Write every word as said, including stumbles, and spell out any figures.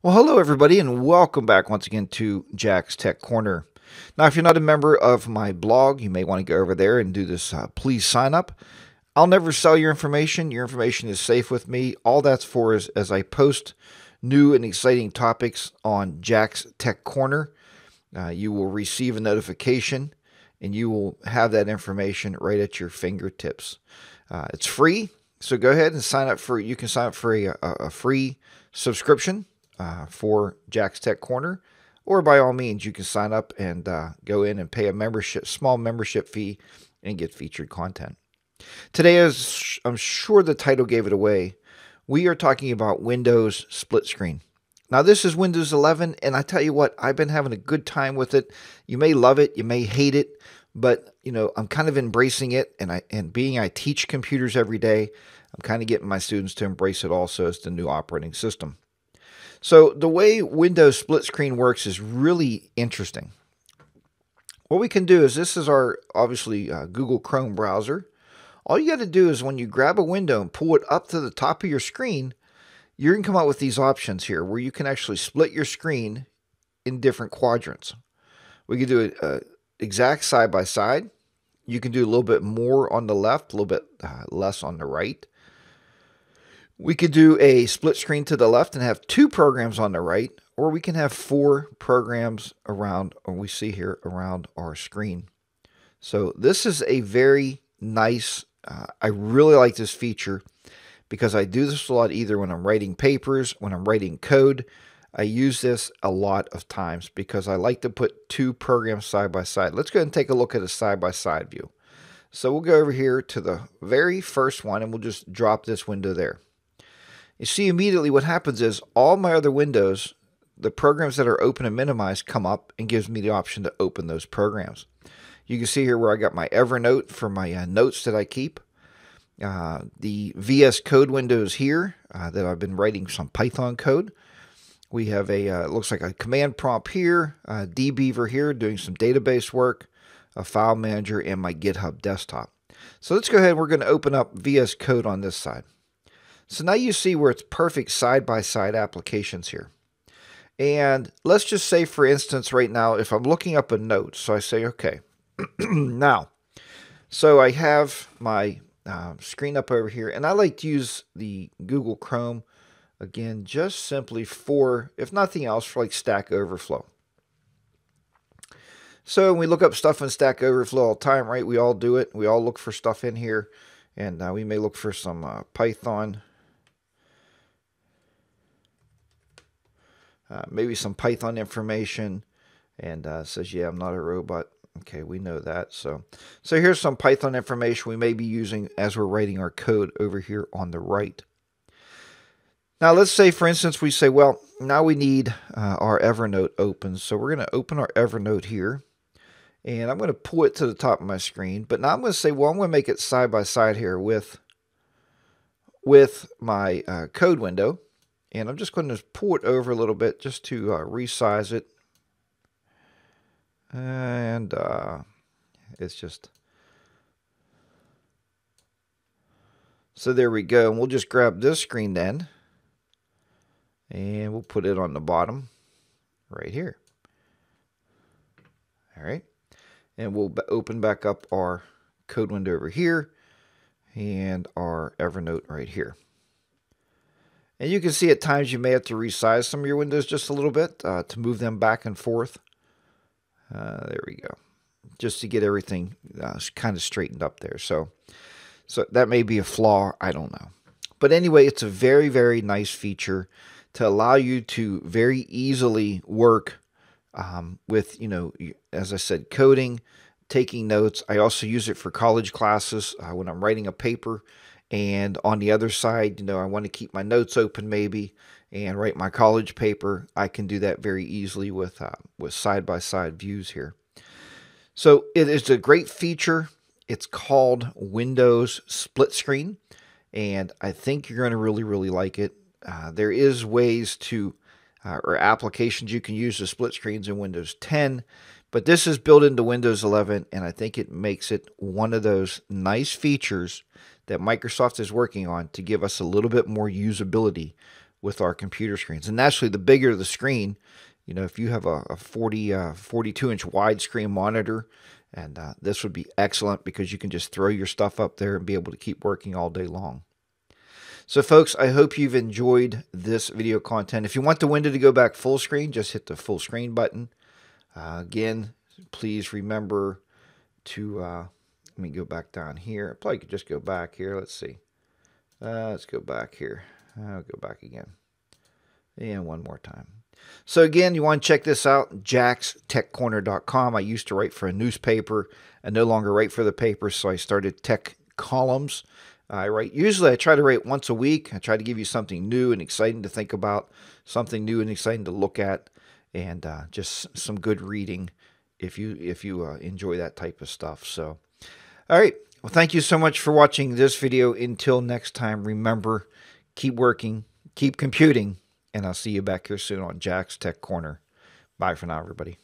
Well, hello everybody, and welcome back once again to Jack's Tech Corner. Now, if you're not a member of my blog, you may want to go over there and do this. Uh, please sign up. I'll never sell your information. Your information is safe with me. All that's for is as I post new and exciting topics on Jack's Tech Corner, uh, you will receive a notification, and you will have that information right at your fingertips. Uh, it's free, so go ahead and sign up for. You can sign up for a, a free subscription. Uh, for Jack's Tech Corner, or by all means, you can sign up and uh, go in and pay a membership, small membership fee, and get featured content. Today, as I'm sure the title gave it away, we are talking about Windows split screen. Now, this is Windows eleven, and I tell you what, I've been having a good time with it. You may love it, you may hate it, but you know, I'm kind of embracing it, and I and being I teach computers every day, I'm kind of getting my students to embrace it also as the new operating system. So the way Windows split screen works is really interesting. What we can do is, this is our, obviously, uh, Google Chrome browser. All you got to do is, when you grab a window and pull it up to the top of your screen, you're going to come out with these options here where you can actually split your screen in different quadrants. We can do an exact side-by-side. You can do a little bit more on the left, a little bit uh, less on the right. We could do a split screen to the left and have two programs on the right, or we can have four programs around, or we see here, around our screen. So this is a very nice, uh, I really like this feature because I do this a lot either when I'm writing papers, when I'm writing code. I use this a lot of times because I like to put two programs side by side. Let's go ahead and take a look at a side-by-side view. So we'll go over here to the very first one, and we'll just drop this window there. You see immediately what happens is all my other windows, the programs that are open and minimized, come up and gives me the option to open those programs. You can see here where I got my Evernote for my uh, notes that I keep. Uh, the V S Code windows here uh, that I've been writing some Python code. We have a, uh, looks like a command prompt here, uh, DBeaver here doing some database work, a file manager, and my GitHub desktop. So let's go ahead and we're going to open up V S Code on this side. So now you see where it's perfect side-by-side applications here. And let's just say, for instance, right now, if I'm looking up a note, so I say, okay, now, so I have my uh, screen up over here, and I like to use the Google Chrome, again, just simply for, if nothing else, for like Stack Overflow. So when we look up stuff in Stack Overflow all the time, right? We all do it. We all look for stuff in here, and uh, we may look for some uh, Python. Uh, maybe some Python information, and uh, says, yeah, I'm not a robot. Okay, we know that. So, so here's some Python information we may be using as we're writing our code over here on the right. Now, let's say, for instance, we say, well, now we need uh, our Evernote open. So we're going to open our Evernote here, and I'm going to pull it to the top of my screen. But now I'm going to say, well, I'm going to make it side by side here with, with my uh, code window. And I'm just going to pull it over a little bit just to uh, resize it. And uh, it's just... So there we go. And we'll just grab this screen then. And we'll put it on the bottom right here. All right. And we'll open back up our code window over here and our Evernote right here. And you can see at times you may have to resize some of your windows just a little bit uh, to move them back and forth. Uh, there we go. Just to get everything uh, kind of straightened up there. So, so that may be a flaw. I don't know. But anyway, it's a very, very nice feature to allow you to very easily work um, with, you know, as I said, coding, taking notes. I also use it for college classes uh, when I'm writing a paper. And on the other side, you know, I want to keep my notes open maybe and write my college paper. I can do that very easily with uh, with side-by-side views here. So it is a great feature. It's called Windows Split Screen. And I think you're going to really, really like it. Uh, there is ways to, uh, or applications you can use to split screens in Windows ten. But this is built into Windows eleven, and I think it makes it one of those nice features that Microsoft is working on to give us a little bit more usability with our computer screens. And naturally, the bigger the screen, you know, if you have a, a forty, uh, forty-two inch widescreen monitor, and uh, this would be excellent because you can just throw your stuff up there and be able to keep working all day long. So folks, I hope you've enjoyed this video content. If you want the window to go back full screen, just hit the full screen button. Uh, again, please remember to, uh, let me go back down here. I probably could just go back here. Let's see. Uh, let's go back here. I'll go back again. And one more time. So again, you want to check this out, Jacks Tech Corner dot com. I used to write for a newspaper. I no longer write for the paper, so I started tech columns. I write, usually I try to write once a week. I try to give you something new and exciting to think about, something new and exciting to look at, and uh, just some good reading if you, if you uh, enjoy that type of stuff. So, all right. Well, thank you so much for watching this video. Until next time, remember, keep working, keep computing, and I'll see you back here soon on Jack's Tech Corner. Bye for now, everybody.